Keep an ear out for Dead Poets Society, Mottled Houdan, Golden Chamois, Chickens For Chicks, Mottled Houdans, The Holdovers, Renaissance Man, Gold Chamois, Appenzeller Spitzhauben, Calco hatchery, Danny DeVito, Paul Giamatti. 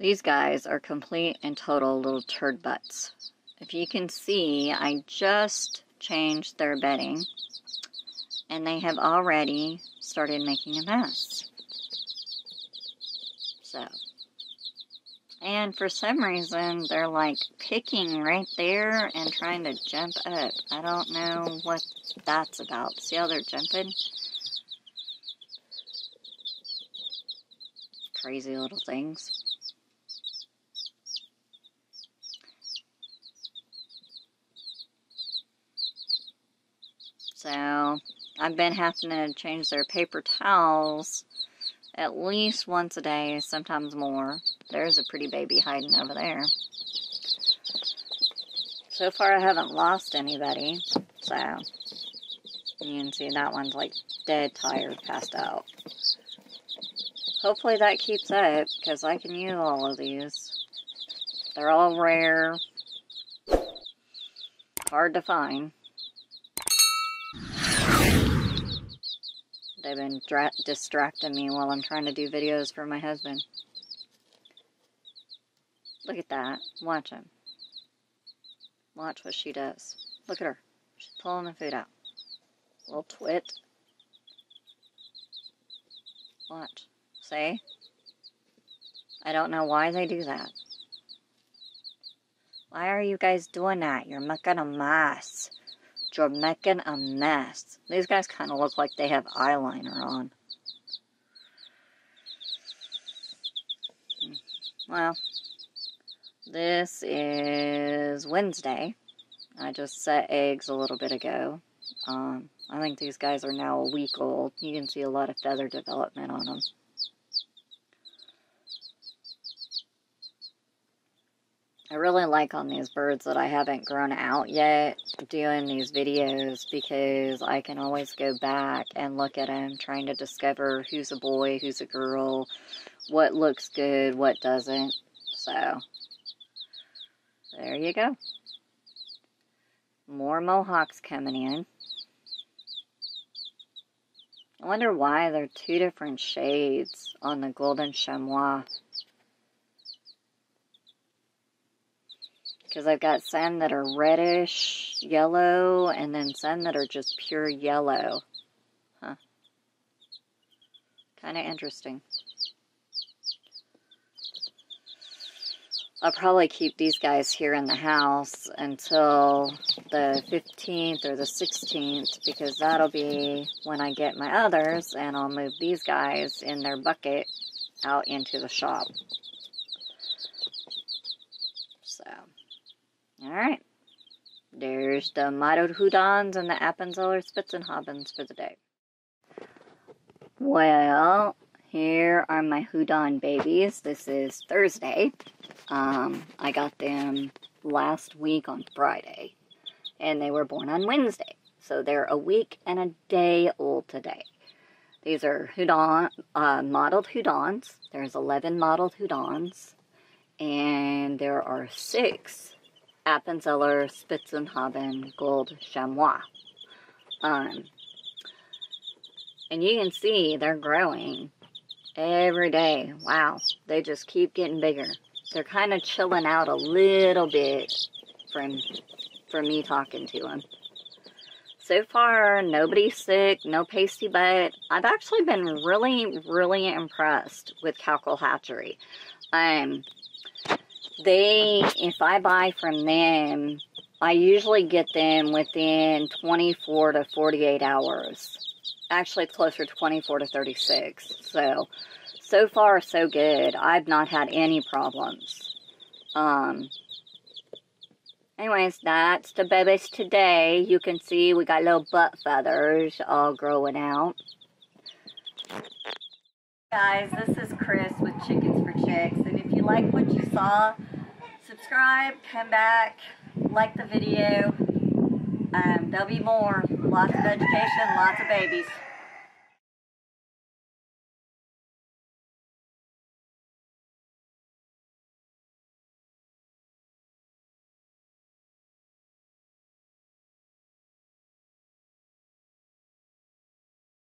These guys are complete and total little turd butts. If you can see, I just changed their bedding, and they have already started making a mess. So, and for some reason, they're like picking right there and trying to jump up. I don't know what that's about. See how they're jumping? Crazy little things. So, I've been having to change their paper towels at least once a day, sometimes more. There's a pretty baby hiding over there. So far, I haven't lost anybody. So, you can see that one's like dead tired, passed out. Hopefully that keeps up, because I can use all of these. They're all rare. Hard to find. They've been distracting me while I'm trying to do videos for my husband. Look at that. Watch him. Watch what she does. Look at her. She's pulling the food out. Little twit. Watch. See? I don't know why they do that. Why are you guys doing that? You're making a mess. You're making a mess. These guys kind of look like they have eyeliner on. Well, this is Wednesday. I just set eggs a little bit ago. I think these guys are now a week old. You can see a lot of feather development on them. I really like on these birds that I haven't grown out yet doing these videos, because I can always go back and look at them, trying to discover who's a boy, who's a girl, what looks good, what doesn't. So, there you go. More Mohawks coming in. I wonder why there are two different shades on the Golden Chamois. Because I've got some that are reddish yellow, and then some that are just pure yellow. Huh. Kind of interesting. I'll probably keep these guys here in the house until the 15th or the 16th, because that'll be when I get my others, and I'll move these guys in their bucket out into the shop. So... Alright, there's the Mottled Houdans and the Appenzeller Spitzhauben for the day. Well, here are my Houdan babies. This is Thursday. I got them last week on Friday, and they were born on Wednesday. So they're a week and a day old today. These are Houdan, Mottled Houdans. There's 11 Mottled Houdans, and there are 6 Appenzeller Spitzhauben Gold Chamois. And you can see they're growing every day. Wow, they just keep getting bigger. They're kind of chilling out a little bit from me talking to them. So far, nobody's sick, no pasty butt. I've actually been really, really impressed with Calco Hatchery. If I buy from them, I usually get them within 24 to 48 hours. Actually, it's closer to 24 to 36. So far, so good. I've not had any problems. Anyways, that's the babies today. You can see we got little butt feathers all growing out. Guys, this is Chris with Chickens for Chicks, and if you like what you saw, subscribe, come back, like the video. There'll be more. Lots of education, lots of babies.